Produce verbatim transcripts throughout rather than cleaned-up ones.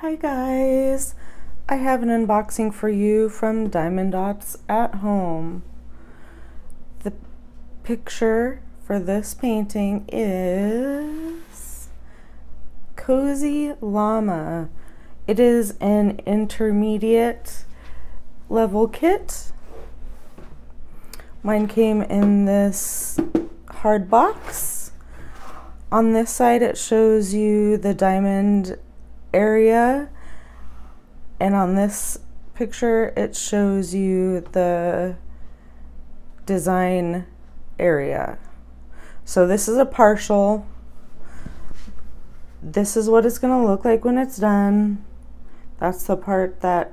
Hi guys, I have an unboxing for you from Diamond Dotz at Home. The picture for this painting is Cozy Llama. It is an intermediate level kit. Mine came in this hard box. On this side it shows you the diamond area, and on this picture it shows you the design area. So this is a partial. This is what it's going to look like when it's done. That's the part that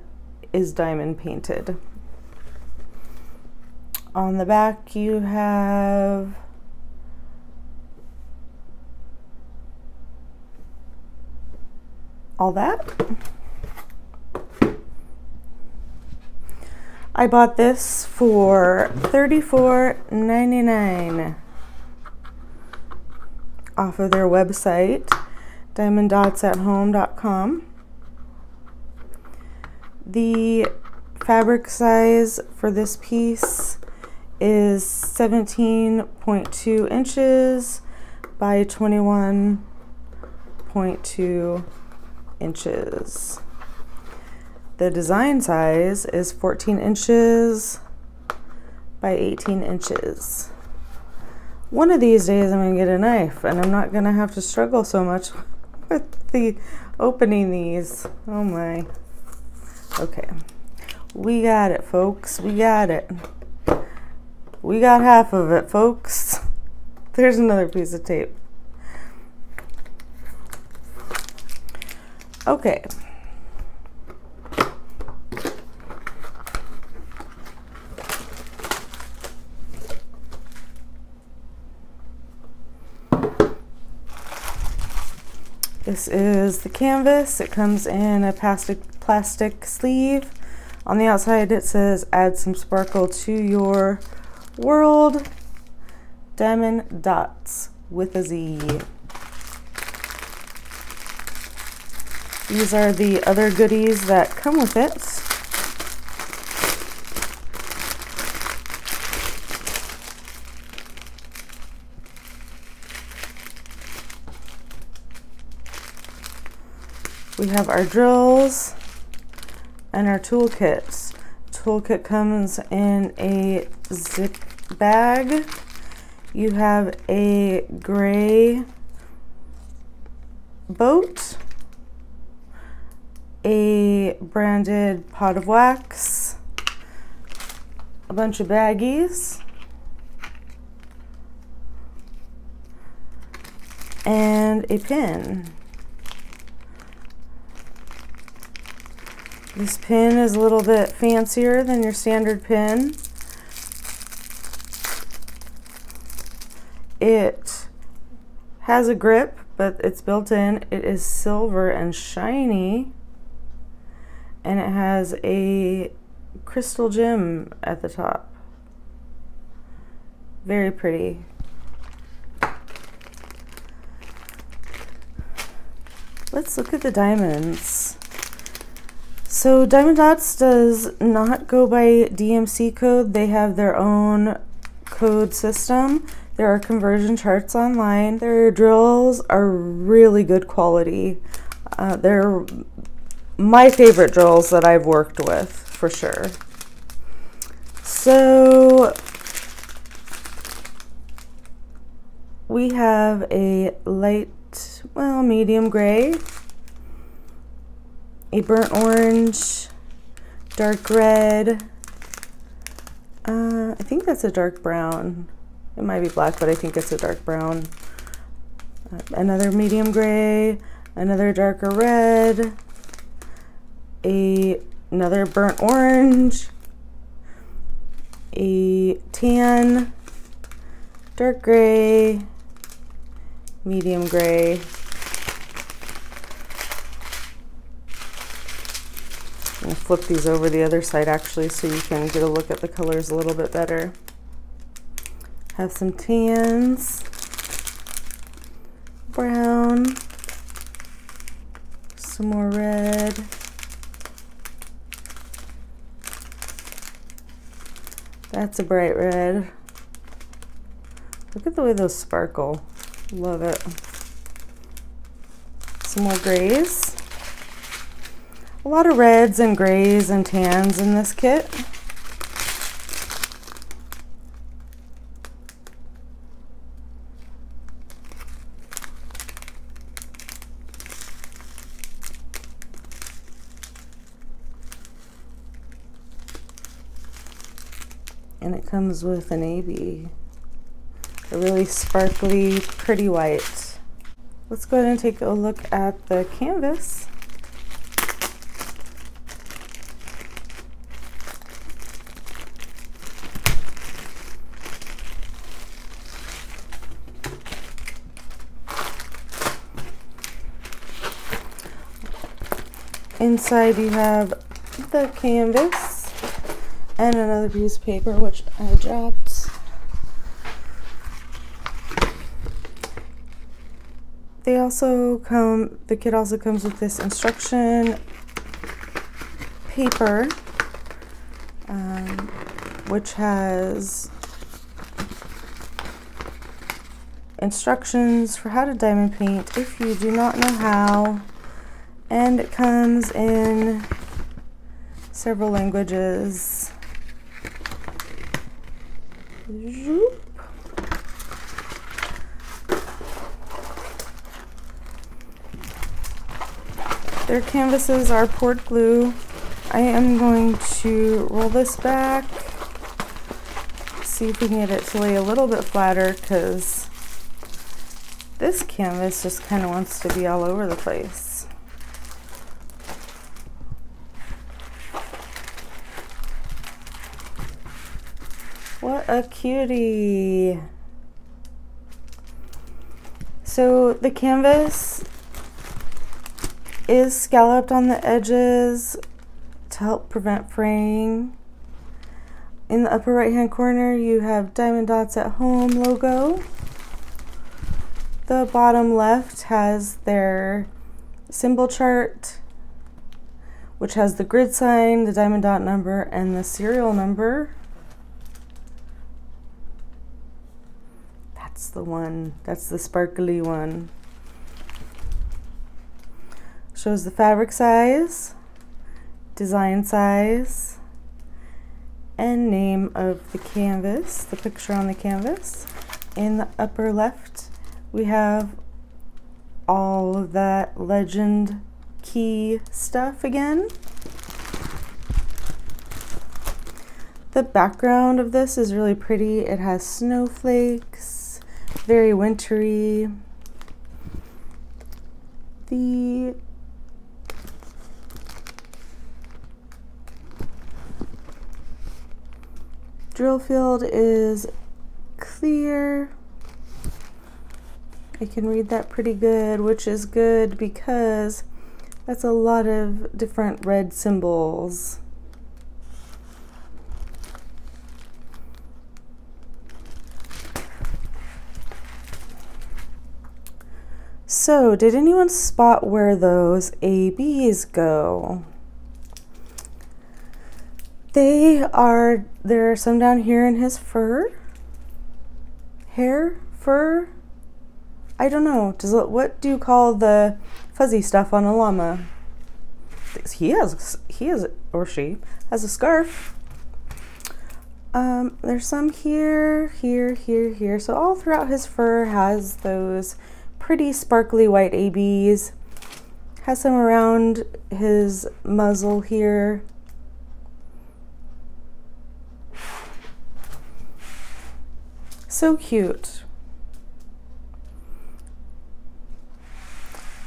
is diamond painted. On the back you have all that. I bought this for thirty-four ninety-nine off of their website, diamond dots at home dot com. The fabric size for this piece is seventeen point two inches by twenty-one point two inches. The design size is fourteen inches by eighteen inches. One of these days I'm gonna get a knife and I'm not gonna have to struggle so much with the opening these. Oh my. Okay, we got it, folks. We got it. We got half of it, folks. There's another piece of tape. Okay, this is the canvas. It comes in a plastic plastic sleeve. On the outside it says, "Add some sparkle to your world, Diamond Dotz with a Z." These are the other goodies that come with it. We have our drills and our toolkits. Toolkit comes in a zip bag. You have a gray boat, a branded pot of wax, a bunch of baggies, and a pin. This pin is a little bit fancier than your standard pin. It has a grip, but it's built in. It is silver and shiny. And it has a crystal gem at the top. Very pretty. Let's look at the diamonds. So Diamond Dotz does not go by D M C code. They have their own code system. There are conversion charts online. Their drills are really good quality. Uh, they're my favorite drills that I've worked with, for sure. So we have a light, well, medium gray, a burnt orange, dark red, uh, I think that's a dark brown. It might be black, but I think it's a dark brown. Uh, another medium gray, another darker red, A, another burnt orange, a tan, dark gray, medium gray. I'm gonna flip these over the other side actually so you can get a look at the colors a little bit better. Have some tans, brown, some more red. That's a bright red. Look at the way those sparkle. Love it. Some more grays. A lot of reds and grays and tans in this kit. And it comes with an A B, a really sparkly, pretty white. Let's go ahead and take a look at the canvas. Inside you have the canvas. And another piece of paper, which I dropped. They also come, the kit also comes with this instruction paper, um, which has instructions for how to diamond paint if you do not know how. And it comes in several languages. Zoop. Their canvases are poured glue. I am going to roll this back, see if we can get it to lay a little bit flatter, because this canvas just kind of wants to be all over the place. What a cutie. So the canvas is scalloped on the edges to help prevent fraying. In the upper right hand corner you have Diamond Dotz at Home logo. The bottom left has their symbol chart, which has the grid sign, the diamond dot number, and the serial number. That's the one, that's the sparkly one. Shows the fabric size, design size, and name of the canvas, the picture on the canvas. In the upper left, we have all of that legend key stuff again. The background of this is really pretty. It has snowflakes. Very wintry. The drill field is clear. I can read that pretty good, which is good because that's a lot of different red symbols. So, did anyone spot where those A Bs go? They are, there are some down here in his fur, hair, fur, I don't know. Does it, what do you call the fuzzy stuff on a llama? He has, he has, or she has a scarf. Um, there's some here, here, here, here. So all throughout his fur has those pretty sparkly white A Bs. Has some around his muzzle here. So cute.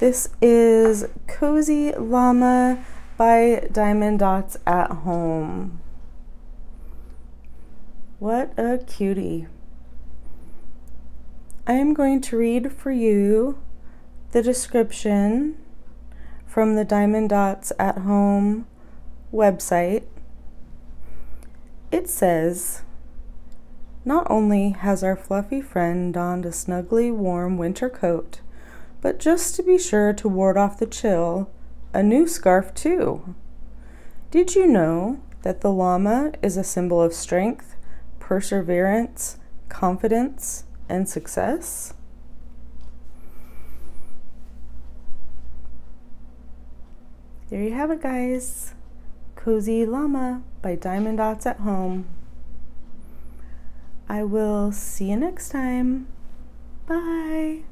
This is Cozy Llama by Diamond Dotz at Home. What a cutie. I am going to read for you the description from the Diamond Dotz at Home website. It says, "Not only has our fluffy friend donned a snugly warm winter coat, but just to be sure to ward off the chill, a new scarf too. Did you know that the llama is a symbol of strength, perseverance, confidence, and success? There you have it, guys. Cozy Llama by Diamond Dotz at Home. I will see you next time. Bye.